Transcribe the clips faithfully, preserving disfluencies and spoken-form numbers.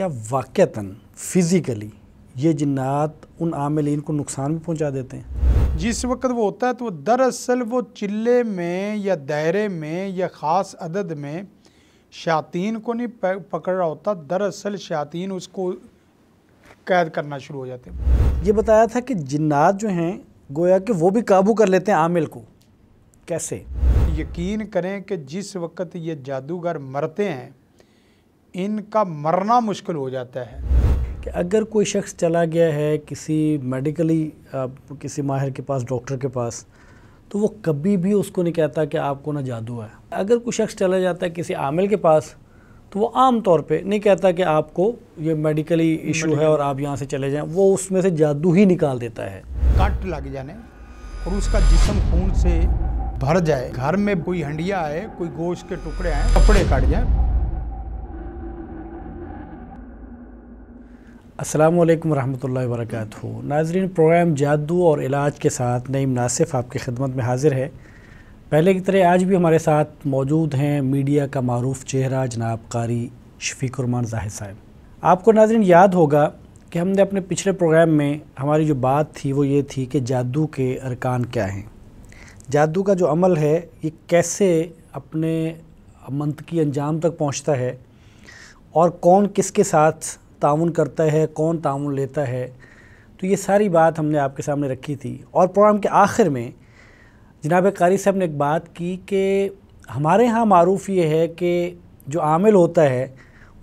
क्या वाक़तन फ़िज़िकली ये जिन्नात उन आमिलीन को नुकसान भी पहुँचा देते हैं? जिस वक्त वो होता है तो वो दरअसल वो चिल्ले में या दायरे में या ख़ास अदद में शयातीन को नहीं पकड़ रहा होता, दरअसल शयातीन उसको कैद करना शुरू हो जाते हैं। ये बताया था कि जिन्नात जो हैं गोया कि वो भी काबू कर लेते हैं आमिल को, कैसे? यकीन करें कि जिस वक्त ये जादूगर मरते हैं इनका मरना मुश्किल हो जाता है। कि अगर कोई शख्स चला गया है किसी मेडिकली किसी माहिर के पास, डॉक्टर के पास, तो वो कभी भी उसको नहीं कहता कि आपको ना जादू है। अगर कोई शख्स चला जाता है किसी आमिल के पास तो वो आम तौर पे नहीं कहता कि आपको ये मेडिकली इशू है और आप यहाँ से चले जाएं, वो उसमें से जादू ही निकाल देता है। कट लग जाने और उसका जिस्म खून से भर जाए, घर में कोई हंडिया आए, कोई गोश्त के टुकड़े आए, कपड़े कट जाए। अस्सलामु अलैकुम रहमतुल्लाहि व बरकातुहू। नाज़रीन, प्रोग्राम जादू और इलाज के साथ नईम नासिफ आपकी खिदमत में हाजिर है। पहले की तरह आज भी हमारे साथ मौजूद हैं मीडिया का मारूफ चेहरा जनाब कारी शफीक उल रहमान ज़ाहिद साहब। आपको नाज़रीन याद होगा कि हमने अपने पिछले प्रोग्राम में हमारी जो बात थी वो ये थी कि जादू के अरकान क्या हैं, जादू का जो अमल है ये कैसे अपने मंतकी अंजाम तक पहुँचता है और कौन किसके साथ ताउन करता है, कौन ताउन लेता है। तो ये सारी बात हमने आपके सामने रखी थी और प्रोग्राम के आखिर में जनाब कारी साहब ने एक बात की कि हमारे यहाँ मारूफ ये है कि जो आमिल होता है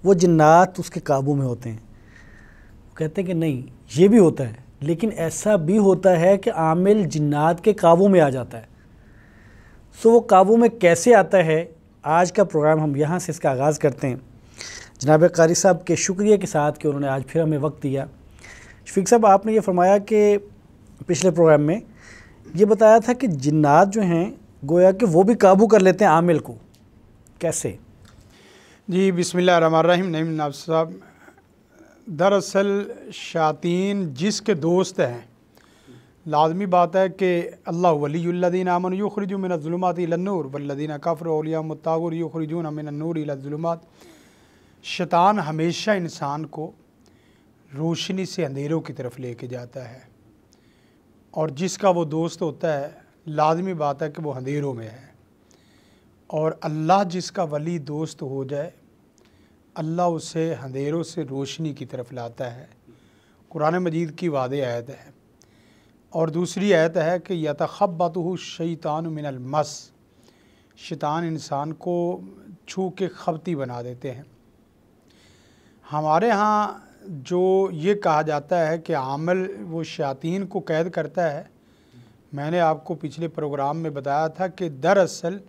वो जिन्नात उसके काबू में होते हैं। वो कहते हैं कि नहीं, ये भी होता है, लेकिन ऐसा भी होता है कि आमिल जिन्नात के काबू में आ जाता है। सो वो काबू में कैसे आता है, आज का प्रोग्राम हम यहाँ से इसका आगाज़ करते हैं। जनाब कारी साहब के शुक्रिया के साथ कि उन्होंने आज फिर हमें वक्त दिया। शफीक साहब, आपने ये फरमाया कि पिछले प्रोग्राम में ये बताया था कि जिन्नात जो हैं गोया कि वो भी काबू कर लेते हैं आमिल को, कैसे? जी, बिस्मिल्लाह रहमान रहीम। नईम नासिफ साहब, दरअसल शयातीन जिसके दोस्त हैं, लाजमी बात है कि अल्लाह वलीयुल्लज़ीना आमनू युखरिजू मिनज़्ज़ुलुमाति इलन्नूर वल्लज़ीना कफ़रू औलियाहुम अत्तागूत युखरिजूना मिनन्नूर इलज़्ज़ुलुमात। शैतान हमेशा इंसान को रोशनी से अंधेरों की तरफ लेके जाता है और जिसका वो दोस्त होता है लाजमी बात है कि वो अंधेरों में है। और अल्लाह जिसका वली दोस्त हो जाए अल्लाह उसे अंधेरों से रोशनी की तरफ लाता है। कुरान मजीद की वादे आयत है। और दूसरी आयत है कि यतखब्बतुहु शैतानु मिनल मस, शैतान इंसान को छू के खबती बना देते हैं। हमारे यहाँ जो ये कहा जाता है कि आमिल वो शयातीन को कैद करता है, मैंने आपको पिछले प्रोग्राम में बताया था कि दरअसल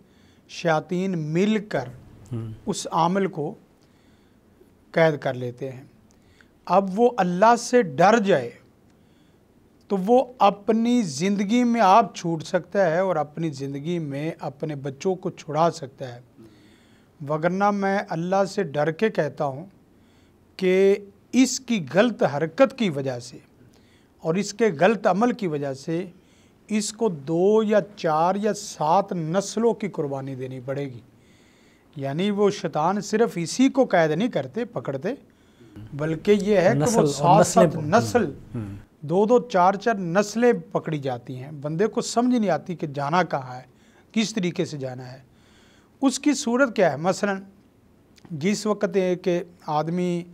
शयातीन मिलकर उस आमिल को कैद कर लेते हैं। अब वो अल्लाह से डर जाए तो वो अपनी ज़िंदगी में आप छूट सकता है और अपनी ज़िंदगी में अपने बच्चों को छुड़ा सकता है। वगरना मैं अल्लाह से डर के कहता हूँ कि इसकी गलत हरकत की वजह से और इसके गलत अमल की वजह से इसको दो या चार या सात नस्लों की कुर्बानी देनी पड़ेगी। यानी वो शैतान सिर्फ इसी को कैद नहीं करते, पकड़ते, बल्कि ये है कि वो सात सात नस्ल, दो दो चार चार नस्लें पकड़ी जाती हैं। बंदे को समझ नहीं आती कि जाना कहाँ है, किस तरीके से जाना है। उसकी सूरत क्या है, मसलन जिस वक्त एक आदमी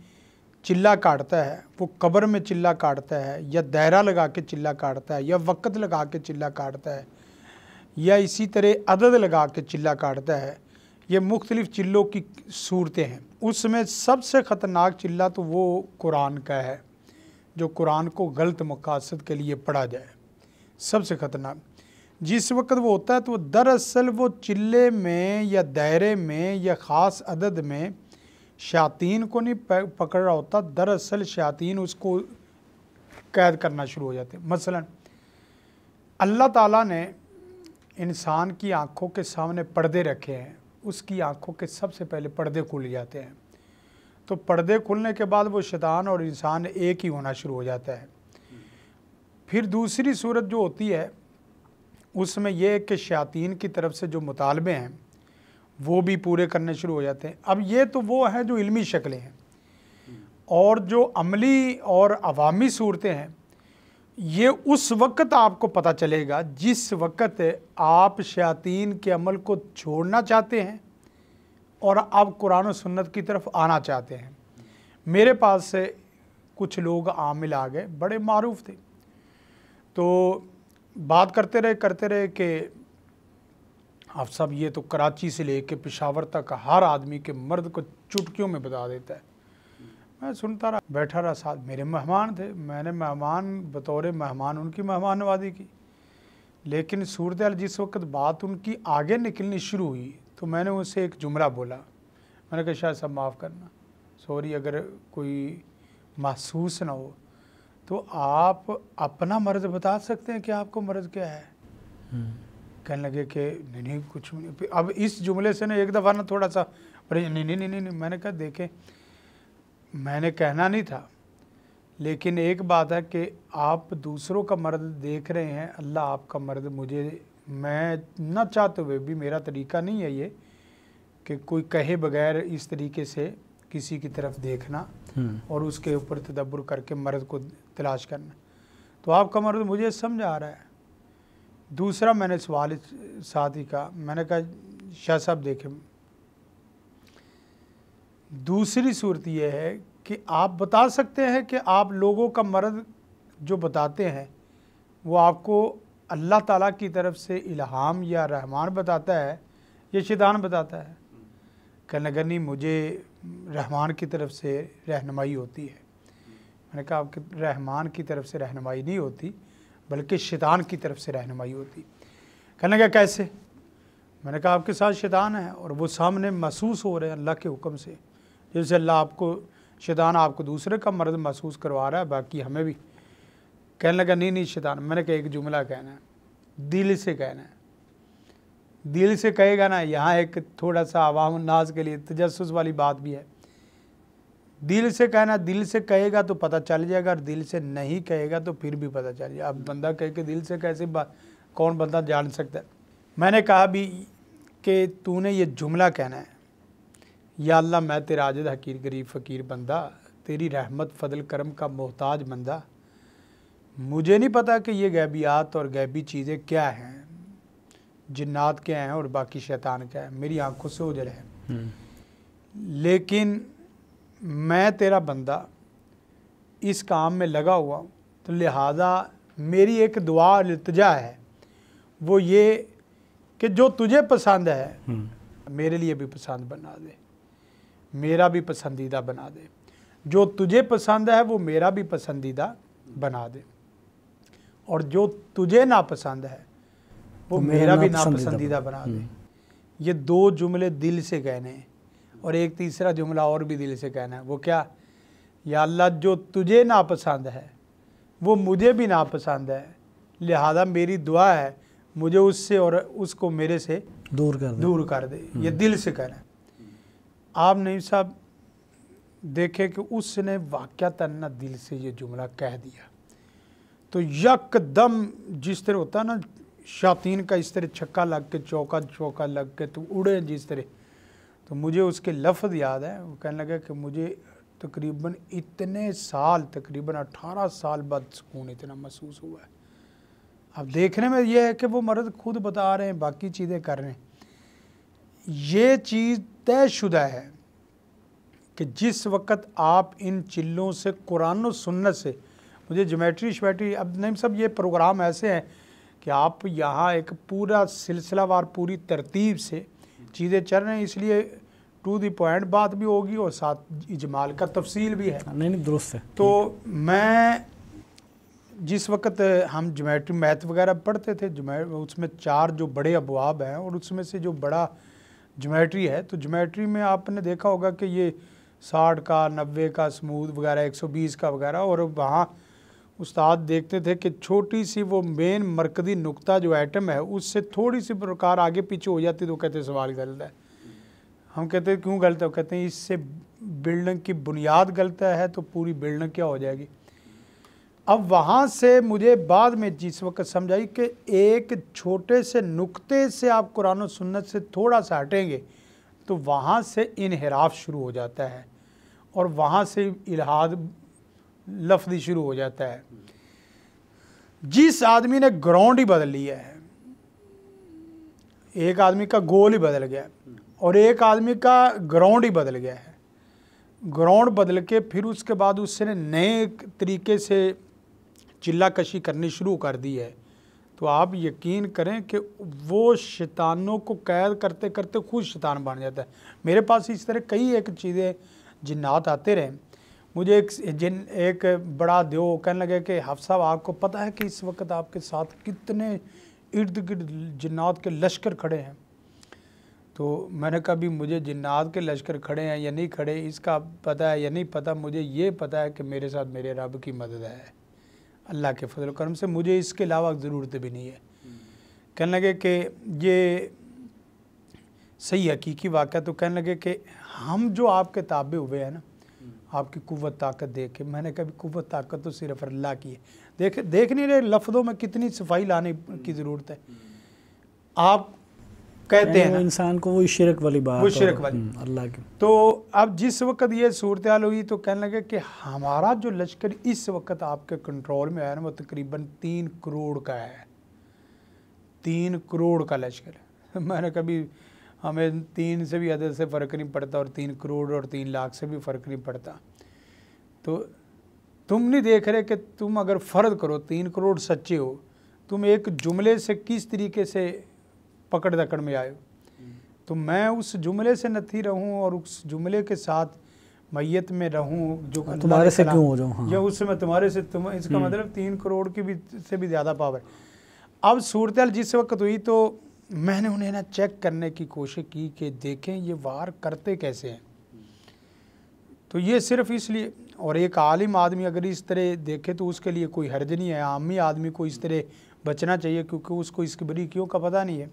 चिल्ला काटता है, वो कब्र में चिल्ला काटता है या दायरा लगा के चिल्ला काटता है या वक़्त लगा के चिल्ला काटता है या इसी तरह अदद लगा के चिल्ला काटता है। ये मुख्तलिफ़ चिल्लों की सूरतें हैं। उसमें सबसे ख़तरनाक चिल्ला तो वो कुरान का है, जो कुरान को गलत मक़ासद के लिए पढ़ा जाए, सबसे ख़तरनाक। जिस वक्त वो होता है तो दरअसल वो चिल्ले में या दायरे में या ख़ास अदद में शयातीन को नहीं पकड़ रहा होता, दरअसल शयातीन उसको कैद करना शुरू हो जाते हैं। मसलन अल्लाह ताला ने इंसान की आँखों के सामने पर्दे रखे हैं, उसकी आँखों के सबसे पहले पर्दे खुल जाते हैं। तो पर्दे खुलने के बाद वो शैतान और इंसान एक ही होना शुरू हो जाता है। फिर दूसरी सूरत जो होती है उसमें यह है कि शयातीन की तरफ से जो मुतालबे हैं वो भी पूरे करने शुरू हो जाते हैं। अब ये तो वो हैं जो इल्मी शक्लें हैं, और जो अमली और अवामी सूरतें हैं ये उस वक़्त आपको पता चलेगा जिस वक़्त आप शयातीन के अमल को छोड़ना चाहते हैं और आप कुरान और सुन्नत की तरफ आना चाहते हैं। मेरे पास से कुछ लोग आमिल आ गए, बड़े मारूफ थे, तो बात करते रहे करते रहे कि आप सब ये तो कराची से लेके पेशावर तक हर आदमी के मर्द को चुटकियों में बता देता है। मैं सुनता रहा, बैठा रहा, साथ मेरे मेहमान थे, मैंने मेहमान बतौर मेहमान उनकी मेहमान नवाजी की, लेकिन सूरत हाल जिस वक्त बात उनकी आगे निकलनी शुरू हुई तो मैंने उनसे एक जुमला बोला। मैंने कहा शायद सब माफ़ करना, सॉरी अगर कोई महसूस ना हो, तो आप अपना मर्ज़ बता सकते हैं कि आपको मर्ज़ क्या है। कहने लगे कि नहीं नहीं कुछ नहीं। अब इस जुमले से ना एक दफ़ा ना थोड़ा सा नहीं नहीं नहीं नहीं, नहीं। मैंने कहा देखें, मैंने कहना नहीं था, लेकिन एक बात है कि आप दूसरों का मर्द देख रहे हैं, अल्लाह आपका मर्द मुझे, मैं ना चाहते हुए भी, मेरा तरीक़ा नहीं है ये कि कोई कहे बगैर इस तरीके से किसी की तरफ देखना और उसके ऊपर तदब्बर करके मर्द को तलाश करना। तो आपका मर्द मुझे समझ आ रहा है। दूसरा मैंने सवाल साथ ही कहा, मैंने कहा शाह साहब देखें, दूसरी सूरत यह है कि आप बता सकते हैं कि आप लोगों का मर्द जो बताते हैं वो आपको अल्लाह ताला की तरफ से इल्हाम या रहमान बताता है या शैतान बताता है। कहने लगा नहीं, मुझे रहमान की तरफ से रहनुमाई होती है। मैंने कहा आपके रहमान की तरफ से रहनुमाई नहीं होती, बल्कि शैतान की तरफ से रहनुमाई होती। कहने लगा कैसे? मैंने कहा आपके साथ शैतान है और वो सामने महसूस हो रहे हैं अल्लाह के हुक्म से, जैसे अल्लाह आपको, शैतान आपको दूसरे का मर्द महसूस करवा रहा है, बाकी हमें भी। कहने लगा नहीं नहीं शैतान, मैंने कहा एक जुमला कहना है, दिल से कहना है, दिल से कहेगा ना। यहाँ एक थोड़ा सा आवाम नाज के लिए तजस्सुस वाली बात भी है। दिल से कहना, दिल से कहेगा तो पता चल जाएगा, और दिल से नहीं कहेगा तो फिर भी पता चल जाएगा। अब बंदा कहे कि दिल से कैसे बात, कौन बंदा जान सकता है। मैंने कहा भी कि तूने ये जुमला कहना है, या अल्लाह मैं तेरा आजिज़ हकीर गरीब फ़कीर बंदा, तेरी रहमत फजल करम का मोहताज बंदा, मुझे नहीं पता कि ये गैबियात और गैबी चीज़ें क्या हैं, जिन्नात क्या हैं और बाकी शैतान क्या है, मेरी आंखों से ओझल है, लेकिन मैं तेरा बंदा इस काम में लगा हुआ हूँ। तो लिहाजा मेरी एक दुआ इल्तिजा है, वो ये कि जो तुझे पसंद है मेरे लिए भी पसंद बना दे, मेरा भी पसंदीदा बना दे, जो तुझे पसंद है वो मेरा भी पसंदीदा बना दे, और जो तुझे नापसंद है वो तो मेरा भी नापसंदीदा बना दे। ये दो जुमले दिल से कहने हैं, और एक तीसरा जुमला और भी दिल से कहना है, वो क्या? या अल्लाह जो तुझे नापसंद है वो मुझे भी नापसंद है, लिहाजा मेरी दुआ है मुझे उससे और उसको मेरे से दूर कर दे, दूर कर दे। ये दिल से कहना है। आप नहीं साहब देखे कि उसने वाक़्यतन ना दिल से ये जुमला कह दिया, तो यकदम जिस तरह होता ना शैतान का, इस तरह छक्का लग के चौका चौका लग के तो उड़े जिस तरह। तो मुझे उसके लफ्ज़ याद है, वो कहने लगा कि मुझे तकरीबन इतने साल, तकरीबन अठारह साल बाद सुकून इतना महसूस हुआ है। अब देखने में यह है कि वो मर्द खुद बता रहे हैं, बाकी चीज़ें कर रहे हैं। ये चीज़ तयशुदा है कि जिस वक़्त आप इन चिल्लों से, कुरान और सुन्नत से, मुझे ज्योमेट्री श्योमेट्री, अब नहीं सब ये प्रोग्राम ऐसे हैं कि आप यहाँ एक पूरा सिलसिलावार पूरी तरतीब से चीज़ें चल रही हैं, इसलिए टू दी पॉइंट बात भी होगी और साथ इजमाल का तफसील भी है। नहीं नहीं दुरुस्त है। तो मैं जिस वक्त हम ज्योमेट्री मैथ वगैरह पढ़ते थे, उसमें चार जो बड़े अबवाब हैं और उसमें से जो बड़ा ज्योमेट्री है, तो ज्योमेट्री में आपने देखा होगा कि ये साठ का, नब्बे का, स्मूथ वगैरह, एक सौ बीस का वगैरह, और वहाँ उस्ताद देखते थे कि छोटी सी वो मेन मरकज़ी नुक्ता जो आइटम है उससे थोड़ी सी प्रकार आगे पीछे हो जाती तो कहते सवाल गलत है। हम कहते हैं क्यों गलत है? वो कहते हैं इससे बिल्डिंग की बुनियाद गलत है, तो पूरी बिल्डिंग क्या हो जाएगी। अब वहाँ से मुझे बाद में जिस वक्त समझ आई कि एक छोटे से नुक्ते से आप कुरान और सुन्नत से थोड़ा सा हटेंगे तो वहाँ से इनहराफ शुरू हो जाता है, और वहाँ से इल्हाद लफ्ज़ी शुरू हो जाता है। जिस आदमी ने ग्राउंड ही बदल लिया है, एक आदमी का गोल ही बदल गया और एक आदमी का ग्राउंड ही बदल गया है, ग्राउंड बदल के फिर उसके बाद उसने नए तरीके से चिल्ला कशी करनी शुरू कर दी है, तो आप यकीन करें कि वो शैतानों को कैद करते करते खुद शैतान बन जाता है। मेरे पास इस तरह कई एक चीज़ें जिन्नात आते रहे। मुझे एक जिन एक बड़ा देव कहने लगे कि हाफ़िज़ साहब आपको पता है कि इस वक्त आपके साथ कितने इर्द गिर्द जिन्नात के लश्कर खड़े हैं। तो मैंने कहा भी मुझे जिन्नात के लश्कर खड़े हैं या नहीं खड़े इसका पता है या नहीं पता, मुझे ये पता है कि मेरे साथ मेरे रब की मदद है, अल्लाह के फजल करम से, मुझे इसके अलावा ज़रूरत भी नहीं है। कहने लगे कि ये सही हकीकी वाक़ा, तो कहने लगे कि हम जो आपके ताबे हुए हैं ना, आपकी कुव्वत ताकत देख के, मैंने कहा कुव्वत ताकत तो सिर्फ अल्लाह की है। देख देख नहीं रहे लफ्ज़ों में कितनी सफाई लाने की ज़रूरत है। आप कहते हैं इंसान को वो शिरक वाली बात, वो शिरक वाली अल्लाह की। तो अब जिस वक्त ये सूरत हाल हुई तो कहने लगे कि हमारा जो लश्कर इस वक्त आपके कंट्रोल में आया ना वो तकरीबन तीन करोड़ का है, तीन करोड़ का लश्कर। मैंने कभी हमें तीन से भी अदद से फ़र्क नहीं पड़ता और तीन करोड़ और तीन लाख से भी फ़र्क नहीं पड़ता। तो तुम नहीं देख रहे कि तुम अगर फ़र्द करो तीन करोड़ सच्चे हो, तुम एक जुमले से किस तरीके से पकड़ दकड़ में आए हो। तो मैं उस जुमले से नथी रहूं और उस जुमले के साथ मैयत में रहूं जो तुम्हारे से क्यों हो जाऊं। हाँ। या उसमें तुम्हारे से तुम, इसका मतलब तीन करोड़ की भी से भी ज़्यादा पावर। अब सूरत हाल जिस वक्त हुई तो मैंने उन्हें ना चेक करने की कोशिश की कि देखें ये वार करते कैसे हैं। तो ये सिर्फ इसलिए, और एक आलिम आदमी अगर इस तरह देखे तो उसके लिए कोई हर्ज नहीं है, आमी आदमी को इस तरह बचना चाहिए क्योंकि उसको इसकी बारीकियों का पता नहीं है।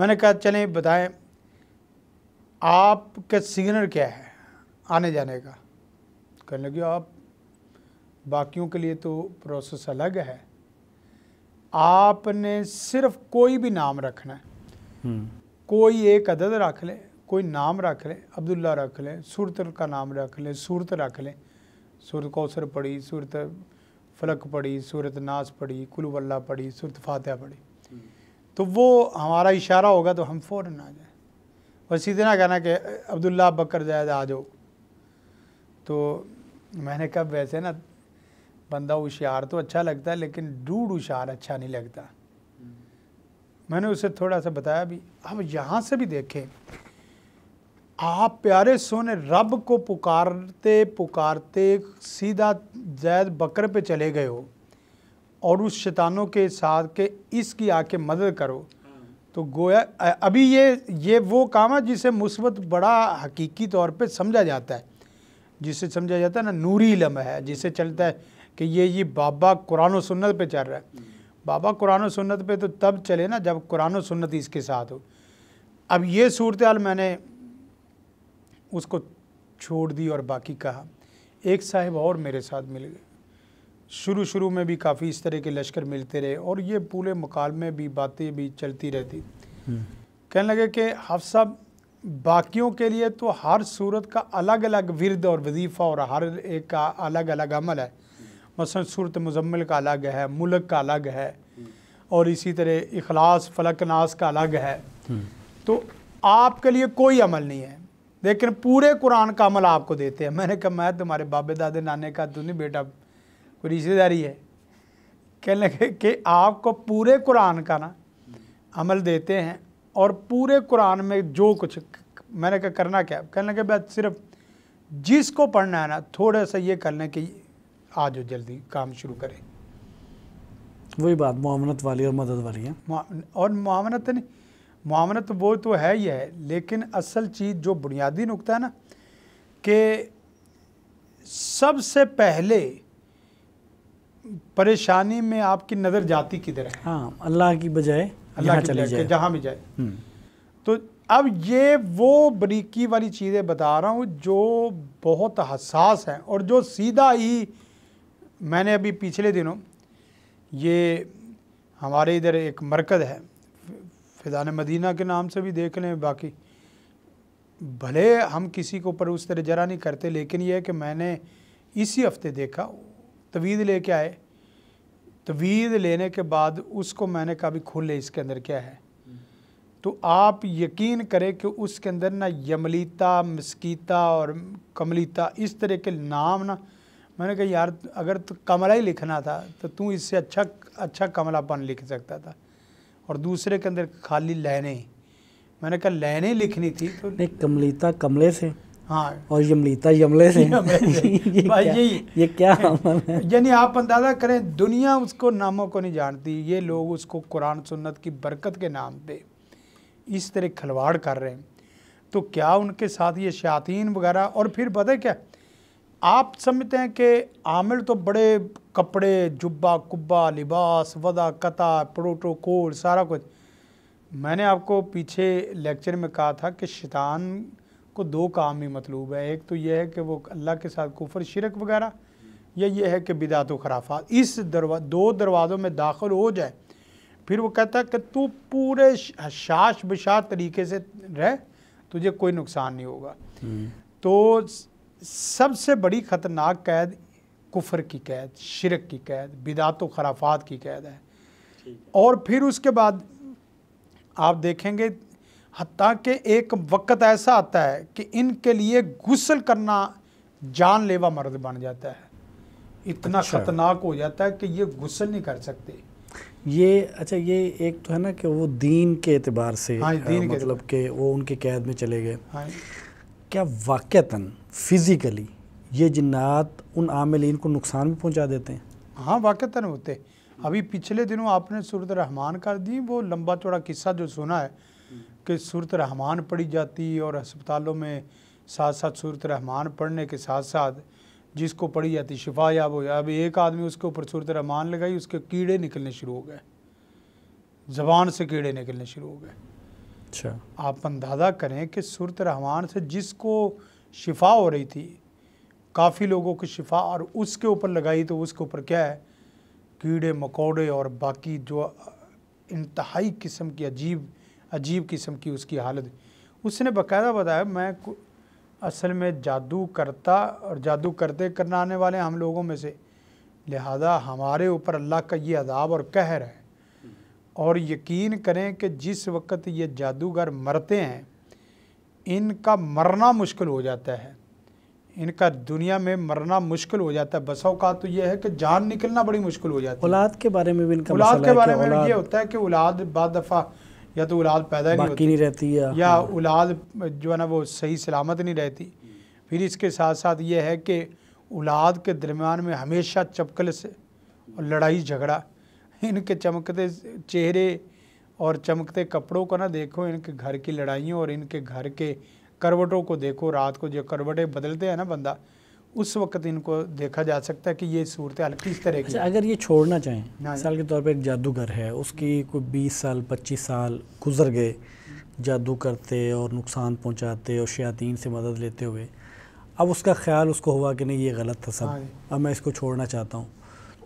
मैंने कहा चलें बताएं आपका सिग्नल क्या है आने जाने का। कहने लगे आप बाकियों के लिए तो प्रोसेस अलग है, आपने सिर्फ कोई भी नाम रखना है, कोई एक अदद रख लें, कोई नाम रख लें, अब्दुल्ला रख लें, सूरत का नाम रख लें, सूरत रख लें, सूरत कौसर पढ़ी, सूरत फलक पढ़ी, सूरत नास पढ़ी, कुलु वल्लाह पढ़ी, सूरत फातिहा पढ़ी, तो वो हमारा इशारा होगा तो हम फ़ौरन आ जाए। और सीधे ना कहना कि अब्दुल्ला बकर ज़ायद आ जाओ। तो मैंने कहा वैसे ना बंदा होशियार तो अच्छा लगता है लेकिन डूड होशियार अच्छा नहीं लगता। मैंने उसे थोड़ा सा बताया भी। अब यहाँ से भी देखें, आप प्यारे सोने रब को पुकारते पुकारते सीधा ज़ैद बकर पे चले गए हो और उस शैतानों के साथ के इसकी आके मदद करो, तो गोया अभी ये ये वो काम है जिसे मुस्बत बड़ा हकीकी तौर पे समझा जाता है, जिसे समझा जाता है ना नूरी इल्म है, जिसे चलता है कि ये ये बाबा कुरान और सुन्नत पे चल रहा है। बाबा कुरान और सुन्नत पे तो तब चले ना जब कुरान और सुन्नत इसके साथ हो। अब ये सूरत हाल मैंने उसको छोड़ दी और बाकी कहा। एक साहिब और मेरे साथ मिल गए, शुरू शुरू में भी काफ़ी इस तरह के लश्कर मिलते रहे और ये पूरे मुकालमे भी बातें भी चलती रहती। कहने लगे कि हाफ़िज़ साहब बाकियों के लिए तो हर सूरत का अलग अलग विरद और वजीफ़ा और हर एक का अलग अलग अमल है, मसलन सूरत मुजम्मिल का अलग है, मुल्क का अलग है और इसी तरह इखलास फलक नास का अलग है, तो आपके लिए कोई अमल नहीं है लेकिन पूरे कुरान का अमल आपको देते हैं। मैंने कहा मैं तुम्हारे बाबे दादे नाने का तो नहीं बेटा, कोई रिश्तेदारी है। कहने लगे कि आपको पूरे कुरान का ना अमल देते हैं और पूरे कुरान में जो कुछ, मैंने कहा करना क्या। कहने लगे बस सिर्फ जिसको पढ़ना है ना थोड़ा सा ये कर लें कि आ जाओ जल्दी काम शुरू करें। वही बात मुआवनत वाली और मदद वाली है। और मुआवनत नहीं, मुआवनत वो तो है ही है लेकिन असल चीज़ जो बुनियादी नुकता है ना कि सबसे पहले परेशानी में आपकी नज़र जाती किधर है। हाँ, अल्लाह की बजाय अल्लाह चली जाए जहाँ भी जाए। तो अब ये वो बारीकी वाली चीज़ें बता रहा हूँ जो बहुत हसास हैं और जो सीधा ही मैंने अभी पिछले दिनों ये हमारे इधर एक मरकज़ है फ़िदान मदीना के नाम से भी देख लें, बाकी भले हम किसी के ऊपर उस तरह जरा नहीं करते, लेकिन यह है कि मैंने इसी हफ्ते देखा, तवीद लेके आए, तवीद लेने के बाद उसको मैंने कहा भी खोले इसके अंदर क्या है, तो आप यकीन करें कि उसके अंदर ना यमलीता, मस्कीता और कमलीता इस तरह के नाम ना, मैंने कहा यार अगर तो कमला ही लिखना था तो तू इससे अच्छा अच्छा कमलापन लिख सकता था, और दूसरे के अंदर खाली लहने, मैंने कहा लहने लिखनी थी तो नहीं, कमलीता कमले से, हाँ, और यमलीता यमले से, से। ये भाई क्या, ये, ये क्या अमल है? यानी आप अंदाज़ा करें दुनिया उसको नामों को नहीं जानती, ये लोग उसको कुरान सुन्नत की बरकत के नाम पे इस तरह खिलवाड़ कर रहे हैं। तो क्या उनके साथ ये शयातीन वगैरह, और फिर पता है क्या आप समझते हैं कि आमिल तो बड़े कपड़े, जुब्बा कुब्बा, लिबास, वदा कता, प्रोटोकॉल, सारा कुछ। मैंने आपको पीछे लेक्चर में कहा था कि शैतान को दो काम ही मतलूब है, एक तो यह है कि वो अल्लाह के साथ कुफर शिरक वगैरह, या ये है कि बिदात व खराफात, इस दरवा दो दरवाज़ों में दाखिल हो जाए। फिर वो कहता है कि तू पूरे शाश बशाश तरीके से रह, तुझे कोई नुकसान नहीं होगा। तो सबसे बड़ी ख़तरनाक कैद कुफर की कैद, शिरक की कैद, बिदात व खराफात की कैद है। और फिर उसके बाद आप देखेंगे हत्ता कि एक वक्त ऐसा आता है कि इनके लिए गुस्ल करना जानलेवा मर्द बन जाता है, इतना ख़तरनाक हो जाता है कि ये गुस्ल नहीं कर सकते। ये अच्छा, ये एक तो है ना कि वो दीन के एतबार से, हाँ, दीन के मतलब कि वो उनके कैद में चले गए, हाँ। क्या वाक़तन फ़िज़िकली ये जिन्नात उन आमिलीन को नुकसान भी पहुँचा देते हैं? हाँ वाक़तन होते। अभी पिछले दिनों आपने सूरत रहमान कर दी, वो लंबा चौड़ा किस्सा जो सुना है कि सूरत रहमान पढ़ी जाती और अस्पतालों में साथ साथ सूरत रहमान पढ़ने के साथ साथ जिसको पढ़ी जाती शिफा याब हो जाए। अब एक आदमी उसके ऊपर सूरत रहमान लगाई, उसके कीड़े निकलने शुरू हो गए, ज़बान से कीड़े निकलने शुरू हो गए। अच्छा, आप अंदाज़ा करें कि सूरत रहमान से जिसको शिफा हो रही थी, काफ़ी लोगों की शिफा, और उसके ऊपर लगाई तो उसके ऊपर क्या है, कीड़े मकोड़े और बाकी जो इंतहाई किस्म की अजीब अजीब किस्म की उसकी हालत। उसने बकायदा बताया मैं असल में जादू करता और जादू करते करनाने वाले हम लोगों में से, लिहाजा हमारे ऊपर अल्लाह का ये अदाब और कहर है। और यकीन करें कि जिस वक्त ये जादूगर मरते हैं, इनका मरना मुश्किल हो जाता है, इनका दुनिया में मरना मुश्किल हो जाता है। बसों का तो ये है कि जान निकलना बड़ी मुश्किल हो जाती है। औलाद के बारे में भी इनका औलाद के बारे में ये होता है कि औलाद बाद दफ़ा या तो औलाद पैदा नहीं होती, नहीं रहती है, या औलाद जो है ना वो सही सलामत नहीं रहती। फिर इसके साथ साथ ये है कि औलाद के दरमियान में हमेशा चपकल से और लड़ाई झगड़ा। इनके चमकते चेहरे और चमकते कपड़ों को ना देखो, इनके घर की लड़ाइयों और इनके घर के करवटों को देखो, रात को जो करवटें बदलते हैं ना बंदा, उस वक्त इनको देखा जा सकता है कि ये सूरत हाल किस तरह की। अगर ये छोड़ना चाहें, मिसाल के तौर पे एक जादूगर है, उसकी कोई बीस साल पच्चीस साल गुजर गए जादू करते और नुकसान पहुंचाते और शयातीन से मदद लेते हुए, अब उसका ख्याल उसको हुआ कि नहीं ये गलत था सब, अब मैं इसको छोड़ना चाहता हूँ,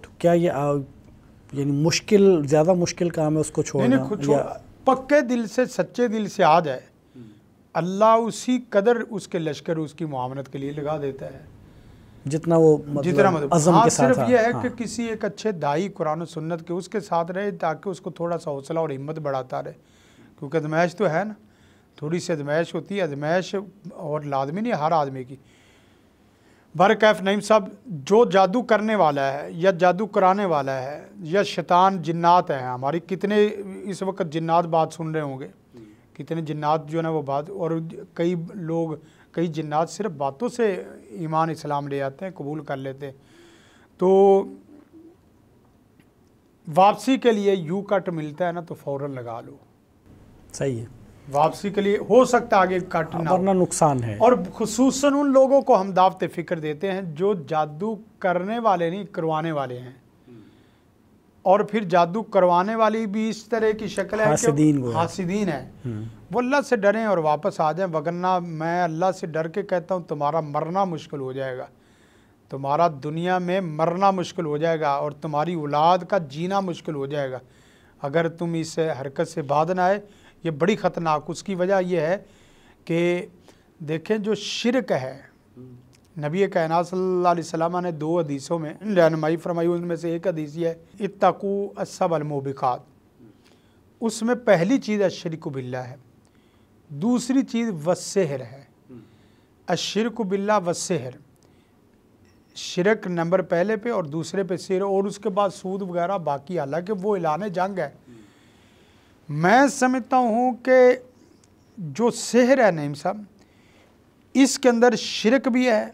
तो क्या ये यानी मुश्किल ज़्यादा मुश्किल काम है उसको छोड़ना? पक्के दिल से सच्चे दिल से आ जाए, अल्लाह उसी कदर उसके लश्कर उसकी मुआवनत के लिए लगा देता है जितना वो मतलब जितना मतलब अज़म के साथ। सिर्फ ये है हाँ। कि किसी एक अच्छे दाई कुरान और सुन्नत के उसके साथ रहे ताकि उसको थोड़ा सा हौसला और हिम्मत बढ़ाता रहे, क्योंकि आजमाइश तो है ना, थोड़ी सी आजमाइश होती है, आजमाइश और लाजमी नहीं हर आदमी की। बरकैफ नईम साहब, जो जादू करने वाला है या जादू कराने वाला है या शैतान जिन्नात है, हमारी कितने इस वक्त जिन्नात बात सुन रहे होंगे, कितने जिन्नात जो है ना वो बात, और कई लोग कई जिन्नात सिर्फ बातों से ईमान इस्लाम ले आते हैं, कबूल कर लेते हैं। तो वापसी के लिए यू कट मिलता है ना तो फ़ौरन लगा लो, सही है, वापसी के लिए हो सकता आगे कट ना, वरना नुकसान है। और खुसूसन उन लोगों को हम दावत फ़िक्र देते हैं जो जादू करने वाले नहीं करवाने वाले हैं, और फिर जादू करवाने वाली भी इस तरह की शक्ल है कि हासिदीन है, वो अल्लाह से डरें और वापस आ जाएं, वगरना मैं अल्लाह से डर के कहता हूँ तुम्हारा मरना मुश्किल हो जाएगा, तुम्हारा दुनिया में मरना मुश्किल हो जाएगा और तुम्हारी औलाद का जीना मुश्किल हो जाएगा अगर तुम इस हरकत से बाद ना आए। ये बड़ी ख़तरनाक, उसकी वजह यह है कि देखें जो शिरक है, नबी कायनात सल्लल्लाहु अलैहि वसल्लम ने दो हदीसों में रहनुमाई फरमाई, उनमें से एक हदीस ये है इत्तकू अस्सबल मुबिकात, उसमें पहली चीज़ अश्शिरकु बिल्लाह है, दूसरी चीज़ वस्सेहर है। अश्शिरकु बिल्लाह वस्सेहर, शिरक नंबर पहले पे और दूसरे पे सिर, और उसके बाद सूद वगैरह बाकी, हालांकि वो एलान जंग है। मैं समझता हूँ कि जो सेहर है नईम साहब, इसके अंदर शिरक भी है,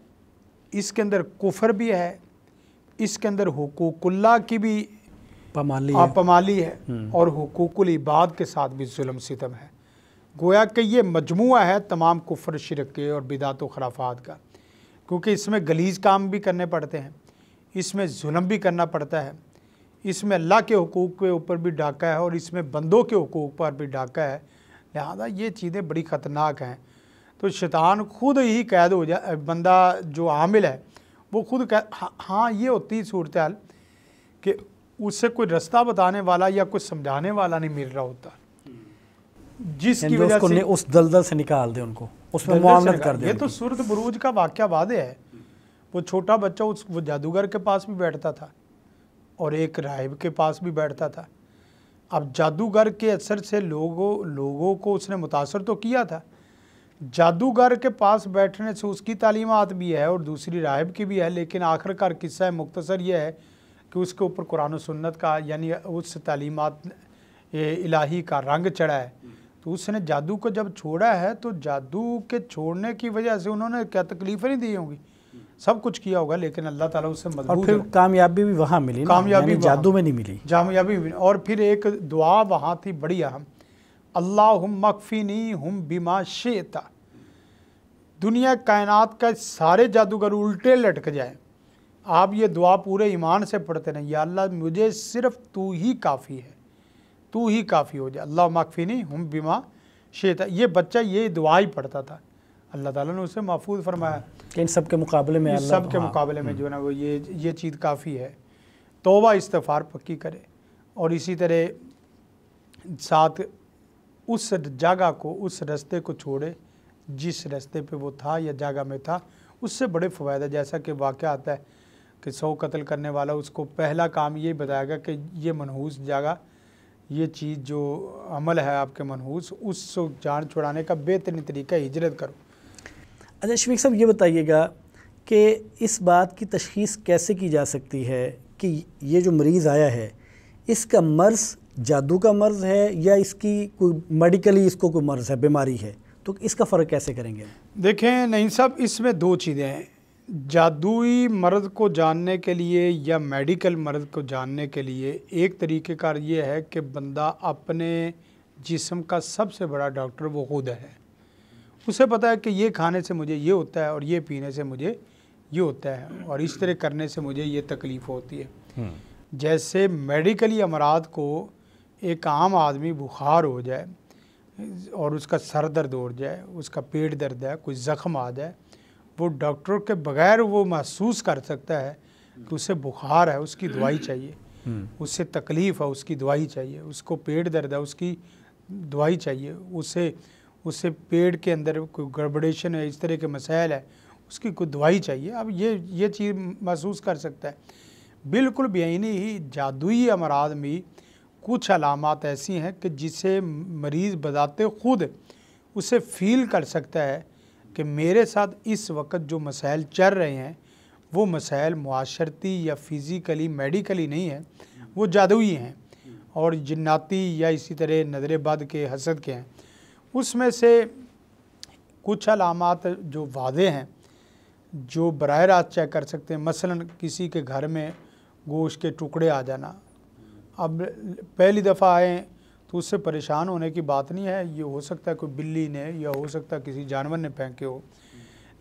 इसके अंदर कुफर भी है, इसके अंदर हुकूकुल्लाह की भी पमाली है, पमाली है और हुकूकुल इबाद के साथ भी जुल्म सितम है। गोया कि ये मजमुआ है तमाम कुफर शिरक के और बिदात व खराफात का, क्योंकि इसमें गलीज काम भी करने पड़ते हैं, इसमें जुल्म भी करना पड़ता है, इसमें अल्लाह के हुकूक के ऊपर भी डाका है और इसमें बंदों के हुकूक पर भी डाका है। लिहाजा ये चीज़ें बड़ी ख़तरनाक हैं। तो शैतान खुद ही कैद हो जाए, बंदा जो आमिल है वो खुद कैद। हाँ, ये होती सूरत हाल कि उससे कोई रास्ता बताने वाला या कोई समझाने वाला नहीं मिल रहा होता, जिसकी वजह से उस दलदल से निकाल दे उनको, उसमें मुआमलत कर दे। ये तो सूरत बुरूज का वाक़या वादे है। वो छोटा बच्चा उस वो जादूगर के पास भी बैठता था और एक राहिब के पास भी बैठता था। अब जादूगर के असर से लोगों लोगों को उसने मुतासर तो किया था, जादूगर के पास बैठने से उसकी तालीमात भी है और दूसरी राहिब की भी है, लेकिन आखिरकार किस्सा है मुख्तसर यह है कि उसके ऊपर कुरान और सुन्नत का यानी उस तालीमात इलाही का रंग चढ़ा है। तो उसने जादू को जब छोड़ा है तो जादू के छोड़ने की वजह से उन्होंने क्या तकलीफ़ें नहीं दी होंगी, सब कुछ किया होगा, लेकिन अल्लाह ताला उससे मदद और फिर कामयाबी भी वहाँ मिली, कामयाबी जादू में नहीं मिली, कामयाबी। और फिर एक दुआ वहाँ थी बड़ी अहम, अल्लाहुम्मा क़फ़िनी हम बिमा शेता। दुनिया कायनात का सारे जादूगर उल्टे लटक जाए, आप ये दुआ पूरे ईमान से पढ़ते रहें, या अल्लाह मुझे सिर्फ तू ही काफ़ी है, तू ही काफ़ी हो जाए, अल्लाहुम्मा क़फ़िनी हम बिमा शेता। ये बच्चा ये दुआ ही पढ़ता था, अल्लाह ताला ने उसे महफूज फरमाया कि इन सब के मुकाबले में अल्लाह सब के मुकाबले में जो है ना वो ये ये चीज़ काफ़ी है। तौबा इस्तग़फ़ार पक्की करे और इसी तरह साथ उस जगह को, उस रास्ते को छोड़े जिस रास्ते पे वो था या जगह में था, उससे बड़े फ़ायदा। जैसा कि वाक़या आता है कि सौ कत्ल करने वाला, उसको पहला काम ये बताया गया कि ये मनहूस जगह, ये चीज़ जो अमल है आपके मनहूस, उसको जान छुड़ाने का बेहतरीन तरीका हिजरत करो। अच्छा शफीक साहब, ये बताइएगा कि इस बात की तशख़ीस कैसे की जा सकती है कि ये जो मरीज़ आया है इसका मर्ज़ जादू का मर्ज़ है या इसकी कोई मेडिकली इसको कोई मर्ज़ है, बीमारी है, तो इसका फ़र्क कैसे करेंगे? देखें नहीं साहब, इसमें दो चीज़ें हैं, जादुई मर्ज़ को जानने के लिए या मेडिकल मर्ज़ को जानने के लिए एक तरीक़ेकार ये है कि बंदा अपने जिस्म का सबसे बड़ा डॉक्टर वो खुद है। उसे पता है कि ये खाने से मुझे ये होता है और ये पीने से मुझे ये होता है और इस तरह करने से मुझे ये तकलीफ़ होती है। जैसे मेडिकली अमराद को एक आम आदमी बुखार हो जाए और उसका सर दर्द हो जाए, उसका पेट दर्द है, कोई ज़ख़म आ जाए, वो डॉक्टर के बगैर वो महसूस कर सकता है कि उसे बुखार है, उसकी दवाई चाहिए, उससे तकलीफ़ है, उसकी दवाई चाहिए, उसको पेट दर्द है, उसकी दवाई चाहिए, उसे उससे पेट के अंदर कोई गड़बड़ेशन है, इस तरह के मसाइल है, उसकी कोई दवाई चाहिए। अब ये ये चीज़ महसूस कर सकता है। बिल्कुल बेआइनी ही जादुई अमराद में कुछ अलामत ऐसी हैं कि जिसे मरीज़ बजाते खुद उसे फील कर सकता है कि मेरे साथ इस वक्त जो मसाइल चल रहे हैं वो मसाइल मुआशरती या फिज़िकली मेडिकली नहीं है, वो जादुई हैं और जिन्नाती या इसी तरह नज़र बद के, हसद के हैं। उसमें से कुछ अलामात जो वादे हैं जो बराह रास्त चेक कर सकते हैं, मसलन किसी के घर में गोश्त के टुकड़े आ जाना, अब पहली दफ़ा आए तो उससे परेशान होने की बात नहीं है, ये हो सकता है कोई बिल्ली ने या हो सकता है किसी जानवर ने फेंके हो,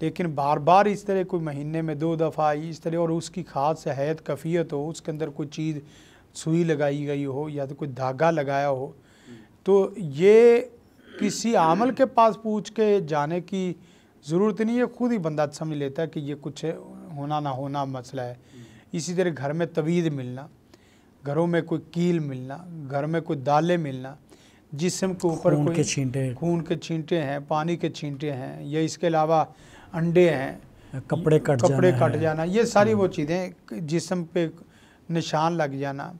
लेकिन बार बार इस तरह कोई महीने में दो दफ़ा आई इस तरह, और उसकी खाद से हैत कफ़ीत हो, उसके अंदर कोई चीज़ सुई लगाई गई हो या तो कोई धागा लगाया हो, तो ये किसी आमल के पास पूछ के जाने की ज़रूरत नहीं है, खुद ही बंदा समझ लेता है कि ये कुछ होना ना होना मसला है। इसी तरह घर में तवीज़ मिलना, घरों में कोई कील मिलना, घर में कोई दालें मिलना, जिस्म के ऊपर खून के छींटे खून के छींटे हैं, पानी के छींटे हैं, या इसके अलावा अंडे हैं, कपड़े कट कपड़े कट जाना, ये सारी वो चीज़ें, जिस्म पे निशान लग जाना,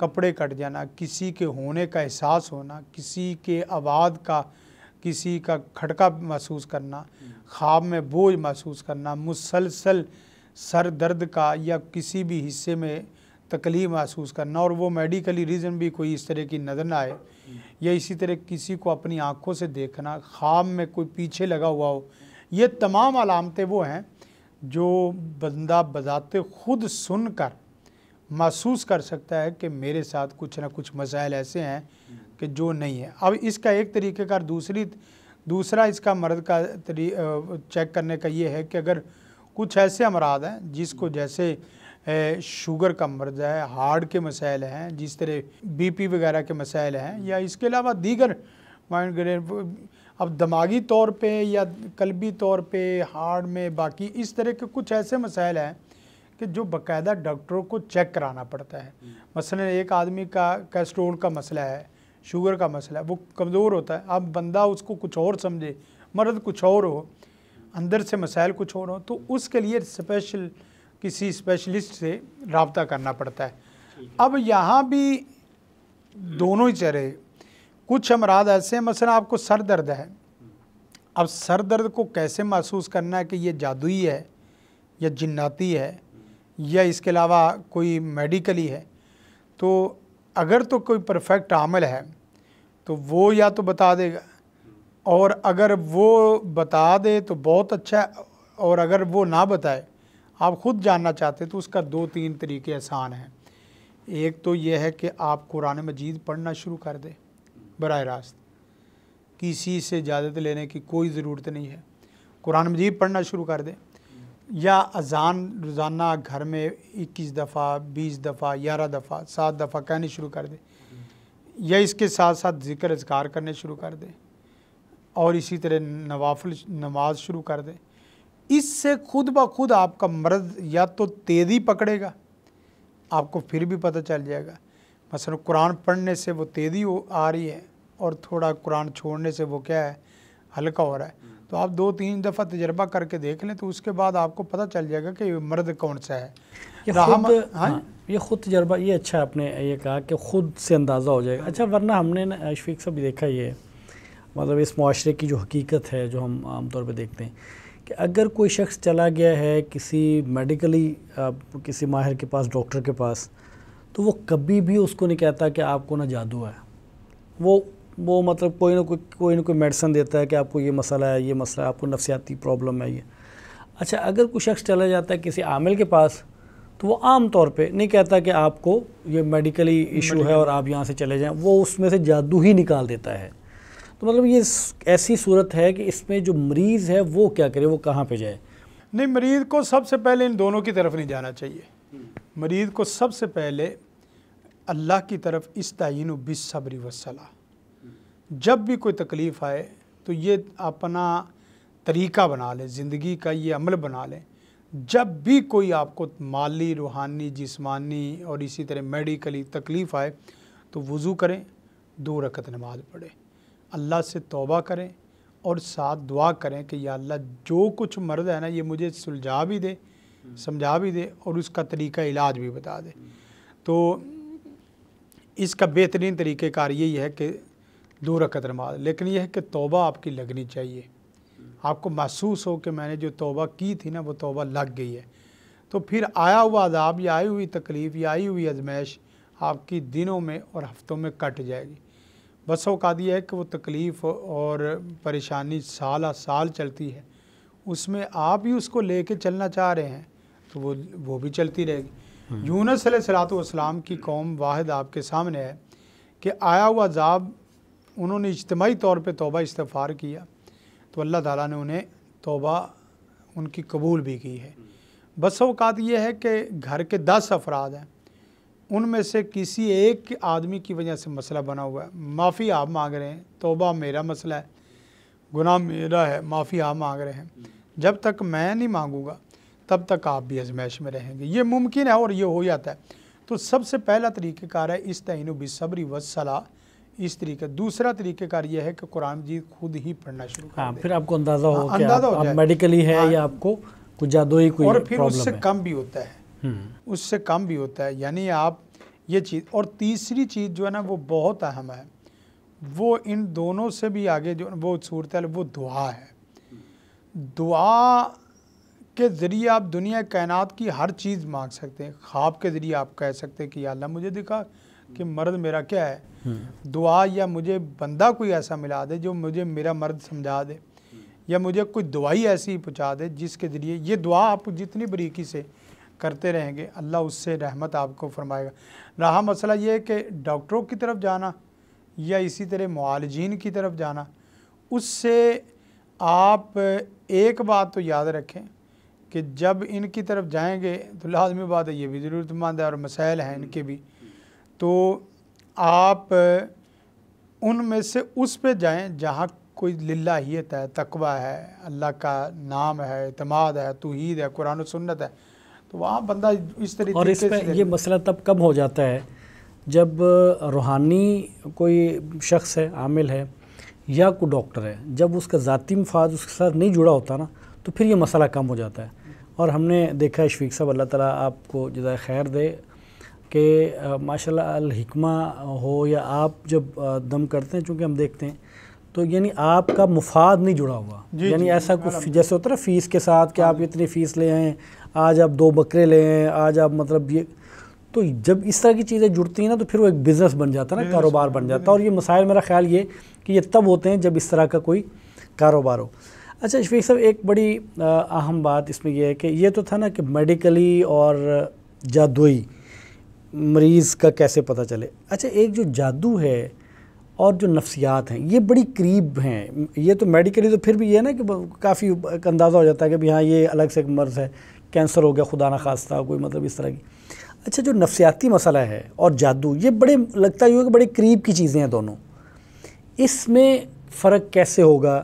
कपड़े कट जाना, किसी के होने का एहसास होना, किसी के आवाज़ का, किसी का खटका महसूस करना, ख्वाब में बोझ महसूस करना, मुसलसल सर दर्द का या किसी भी हिस्से में तकलीफ महसूस करना, और वो मेडिकली रीज़न भी कोई इस तरह की नज़र ना आए, या इसी तरह किसी को अपनी आँखों से देखना, ख्वाब में कोई पीछे लगा हुआ हो, ये तमाम अलामतें वो हैं जो बंदा बजाते खुद सुन कर महसूस कर सकता है कि मेरे साथ कुछ ना कुछ मसाइल ऐसे हैं कि जो नहीं है। अब इसका एक तरीक़ेकार दूसरी दूसरा इसका मर्द का तरी चेक करने का ये है कि अगर कुछ ऐसे अमराद हैं जिसको, जैसे शुगर का मर्ज है, हार्ट के मसाइल हैं, जिस तरह बीपी वगैरह के मसाइल हैं, या इसके अलावा दीगर माइग्रेन, अब दिमागी तौर पे या कल्बी तौर पे हार्ट में, बाकी इस तरह के कुछ ऐसे मसाइल हैं कि जो बाकायदा डॉक्टरों को चेक कराना पड़ता है। मसलन एक आदमी का कैस्ट्रोल का मसला है, शुगर का मसला है, वो कमज़ोर होता है, अब बंदा उसको कुछ और समझे, मर्द कुछ और हो, अंदर से मसाइल कुछ और हो, तो उसके लिए स्पेशल किसी स्पेशलिस्ट से रब्ता करना पड़ता है। अब यहाँ भी दोनों ही चेहरे, कुछ अमराद ऐसे हैं, मसलन आपको सर दर्द है, अब सर दर्द को कैसे महसूस करना है कि ये जादुई है या जिन्नाती है या इसके अलावा कोई मेडिकली है, तो अगर तो कोई परफेक्ट आमल है तो वो या तो बता देगा, और अगर वो बता दे तो बहुत अच्छा है, और अगर वो ना बताए, आप खुद जानना चाहते तो उसका दो तीन तरीके आसान हैं। एक तो यह है कि आप कुरान मजीद पढ़ना शुरू कर दें बराह रास्त, किसी से इजाज़त लेने की कोई ज़रूरत नहीं है, कुरान मजीद पढ़ना शुरू कर दें, या अजान रोज़ाना घर में इक्कीस दफ़ा, बीस दफ़ा, ग्यारह दफ़ा, सात दफ़ा कहनी शुरू कर दें, या इसके साथ साथ जिक्र अज़कार करने शुरू कर दें, और इसी तरह नवाफिल नमाज शुरू कर दें। इससे खुद ब खुद आपका मर्द या तो तेज़ी पकड़ेगा, आपको फिर भी पता चल जाएगा, मसलन कुरान पढ़ने से वो तेज़ी हो आ रही है और थोड़ा कुरान छोड़ने से वो क्या है, हल्का हो रहा है, तो आप दो तीन दफ़ा तजर्बा करके देख लें, तो उसके बाद आपको पता चल जाएगा कि मर्द कौन सा है। ये खुद, हाँ, हाँ ये खुद तजर्बा, ये अच्छा आपने ये कहा कि ख़ुद से अंदाज़ा हो जाएगा। अच्छा, वरना हमने ना शफीक साहब देखा ये, मतलब इस माशरे की जो हकीकत है जो हम आमतौर पर देखते हैं कि अगर कोई शख्स चला गया है किसी मेडिकली किसी माहिर के पास, डॉक्टर के पास, तो वो कभी भी उसको नहीं कहता कि आपको ना जादू है, वो वो मतलब कोई ना कोई कोई ना कोई मेडिसिन देता है कि आपको ये मसला है, ये मसला है, आपको नफसियाती प्रॉब्लम है ये। अच्छा, अगर कोई शख्स चला जाता है किसी आमिल के पास तो वो आम तौर पे नहीं कहता कि आपको ये मेडिकली इशू है और आप यहाँ से चले जाएँ, वो उसमें से जादू ही निकाल देता है। तो मतलब ये ऐसी सूरत है कि इसमें जो मरीज़ है वो क्या करे, वो कहाँ पे जाए? नहीं, मरीज़ को सबसे पहले इन दोनों की तरफ नहीं जाना चाहिए। मरीज़ को सबसे पहले अल्लाह की तरफ इस्ताइनु बिस्सब्रि वस्सला, जब भी कोई तकलीफ़ आए तो ये अपना तरीक़ा बना लें, ज़िंदगी का ये अमल बना लें, जब भी कोई आपको माली, रूहानी, जिस्मानी और इसी तरह मेडिकली तकलीफ़ आए तो वज़ू करें, दो रकत नमाज पढ़ें, अल्लाह से तौबा करें और साथ दुआ करें कि या अल्लाह जो कुछ मर्द है ना ये मुझे सुलझा भी दे, समझा भी दे और उसका तरीका इलाज भी बता दे। तो इसका बेहतरीन तरीक़ेकार यही है कि दो रकत नमाज, लेकिन यह है कि तौबा आपकी लगनी चाहिए, आपको महसूस हो कि मैंने जो तौबा की थी ना वो तौबा लग गई है, तो फिर आया हुआ अदाब या आई हुई तकलीफ़ या आई हुई आजमाइश आपकी दिनों में और हफ़्तों में कट जाएगी। बस औक़ात यह है कि वो तकलीफ़ और परेशानी साल साल चलती है, उसमें आप ही उसको लेके चलना चाह रहे हैं तो वो वो भी चलती रहेगी। यूनुस अलैहिस्सलाम की कौम वाहिद आपके सामने है कि आया हुआ अज़ाब, उन्होंने इज्तिमाई तौर पे तौबा इस्तग़फ़ार किया तो अल्लाह ताला ने उन्हें तौबा उनकी कबूल भी की है। बस औक़ात यह है कि घर के दस अफराद हैं, उनमें से किसी एक आदमी की वजह से मसला बना हुआ है, माफ़ी आप मांग रहे हैं, तौबा मेरा मसला है, गुनाह मेरा है, माफ़ी आप मांग रहे हैं, जब तक मैं नहीं मांगूंगा तब तक आप भी आजमाइश में रहेंगे, ये मुमकिन है और ये हो जाता है। तो सबसे पहला तरीक़ेकार है इस्ताइनु बिस्सब्रि वस्सला, इस तरीके। दूसरा तरीक़ेकार यह है कि कुरान मजीद खुद ही पढ़ना शुरू करें। हाँ, फिर आपको अंदाज़ा हो आ, अंदाजा हो जाए मेडिकली है आ, या आपको कुछ जादुई कोई और फिर उससे कम भी होता है, उससे कम भी होता है। यानी आप ये चीज़, और तीसरी चीज़ जो है ना वो बहुत अहम है, वो इन दोनों से भी आगे जो वो सूरत है वो दुआ है। दुआ के ज़रिए आप दुनिया कायनात की हर चीज़ मांग सकते हैं। ख्वाब के ज़रिए आप कह सकते हैं कि या अल्लाह मुझे दिखा कि मर्द मेरा क्या है, दुआ, या मुझे बंदा कोई ऐसा मिला दे जो मुझे मेरा मर्द समझा दे, या मुझे कोई दवाई ऐसी पहुँचा दे जिसके ज़रिए। ये दुआ आप जितनी बारीकी से करते रहेंगे अल्लाह उससे रहमत आपको फरमाएगा। रहा मसला ये है कि डॉक्टरों की तरफ जाना या इसी तरह मुआलजीन की तरफ जाना, उससे आप एक बात तो याद रखें कि जब इनकी तरफ जाएंगे तो लाजमी बात है ये भी ज़रूरतमंद है और मसाइल हैं इनके भी, तो आप उनमें से उस पे जाएं जहाँ कोई लिल्लाहियत है, तकवा है, अल्लाह का नाम है, इतमाद है, तौहीद है, कुरान और सुन्नत है, तो वहाँ बंदा इस तरीके से। और इस पे ये मसला तब कब हो जाता है जब रूहानी कोई शख्स है, आमिल है, या कोई डॉक्टर है, जब उसका ज़ाती मफाद उसके साथ नहीं जुड़ा होता ना, तो फिर ये मसला कम हो जाता है। और हमने देखा है शफीक साहब, अल्लाह ताला आपको जज़ाय खैर दे, कि माशाल्लाह अल हिकमा हो, या आप जब दम करते हैं, चूँकि हम देखते हैं तो यानी आपका मुफाद नहीं जुड़ा हुआ, यानी ऐसा कुछ जैसे होता है ना फ़ीस के साथ कि आप इतनी फ़ीस ले आएँ, आज आप दो बकरे ले आएँ, आज आप मतलब ये, तो जब इस तरह की चीज़ें जुड़ती हैं ना तो फिर वो एक बिज़नेस बन जाता है ना, कारोबार बन जाता है। और ये मसाइल मेरा ख्याल ये कि ये तब होते हैं जब इस तरह का कोई कारोबार हो। अच्छा शफीक साहब, एक बड़ी अहम बात इसमें यह है कि ये तो था ना कि मेडिकली और जादुई मरीज़ का कैसे पता चले। अच्छा, एक जो जादू है और जो नफ्सियात हैं ये बड़ी करीब हैं। ये तो मेडिकली तो फिर भी ये है ना कि काफ़ी अंदाज़ा हो जाता है कि भाई हाँ ये अलग से एक मर्ज़ है, कैंसर हो गया खुदा ना खास्ता, कोई मतलब इस तरह की। अच्छा, जो नफ्सियाती मसला है और जादू, ये बड़े लगता ही हो कि बड़े करीब की चीज़ें हैं दोनों, इसमें फ़र्क कैसे होगा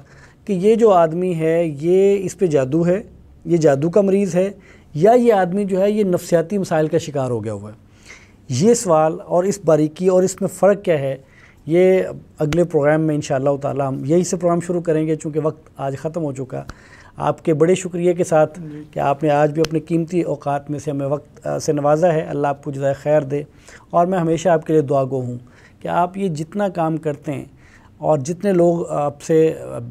कि ये जो आदमी है ये इस पे जादू है, ये जादू का मरीज़ है, या ये आदमी जो है ये नफ्सियाती मसाइल का शिकार हो गया हुआ है। ये सवाल और इस बारीकी और इसमें फ़र्क क्या है, ये अगले प्रोग्राम में इंशाअल्लाह ताला हम यही से प्रोग्राम शुरू करेंगे, चूँकि वक्त आज ख़त्म हो चुका। आपके बड़े शुक्रिया के साथ कि आपने आज भी अपने कीमती औकात में से हमें वक्त से नवाजा है। अल्लाह आपको जज़ाय खैर दे, और मैं हमेशा आपके लिए दुआगो हूँ कि आप ये जितना काम करते हैं और जितने लोग आपसे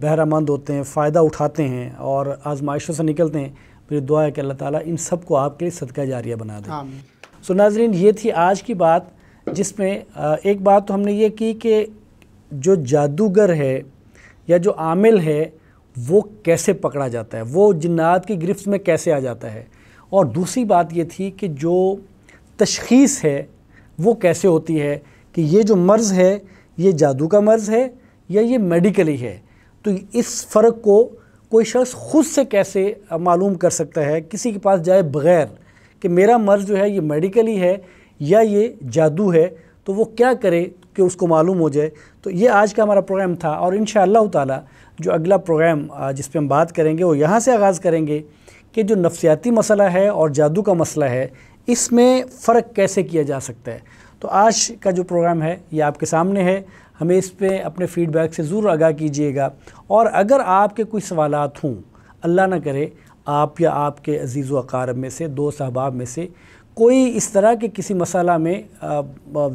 बहरामंद होते हैं, फ़ायदा उठाते हैं और आजमाइशों से निकलते हैं, मेरी दुआ है कि अल्लाह ताला इन सब को आपके लिए सदका जारिया बना दे। सो नाज़रीन, ये थी आज की बात, जिसमें एक बात तो हमने ये की कि जो जादूगर है या जो आमिल है वो कैसे पकड़ा जाता है, वो जिन्नात की गिरफ्त में कैसे आ जाता है, और दूसरी बात ये थी कि जो तशख़ीस है वो कैसे होती है कि ये जो मर्ज़ है ये जादू का मर्ज़ है या ये मेडिकली है। तो इस फ़र्क को कोई शख्स ख़ुद से कैसे मालूम कर सकता है किसी के पास जाए बग़ैर कि मेरा मर्ज़ जो है ये मेडिकली है या ये जादू है, तो वो क्या करे कि उसको मालूम हो जाए। तो ये आज का हमारा प्रोग्राम था, और इंशाअल्लाह ताला जो अगला प्रोग्राम जिस पे हम बात करेंगे वो यहाँ से आगाज़ करेंगे कि जो नफ्सियाती मसला है और जादू का मसला है इसमें फ़र्क कैसे किया जा सकता है। तो आज का जो प्रोग्राम है ये आपके सामने है, हमें इस पर अपने फ़ीडबैक से ज़रूर आगाह कीजिएगा, और अगर आपके कोई सवालात हों, अल्लाह ना करे आप या आपके अजीज़ व अक़ारब में से, दोस्त अहबाब में से कोई इस तरह के किसी मसला में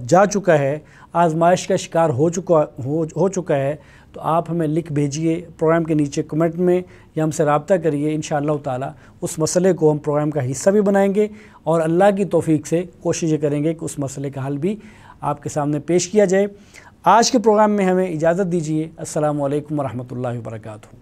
जा चुका है, आजमाइश का शिकार हो चुका हो हो चुका है, तो आप हमें लिख भेजिए प्रोग्राम के नीचे कमेंट में, या हमसे रब्ता करिए। इंशाअल्लाह ताला उस मसले को हम प्रोग्राम का हिस्सा भी बनाएंगे, और अल्लाह की तौफीक से कोशिश करेंगे कि उस मसले का हल भी आपके सामने पेश किया जाए। आज के प्रोग्राम में हमें इजाज़त दीजिए। अस्सलामु अलैकुम व रहमतुल्लाहि व बरकातहू।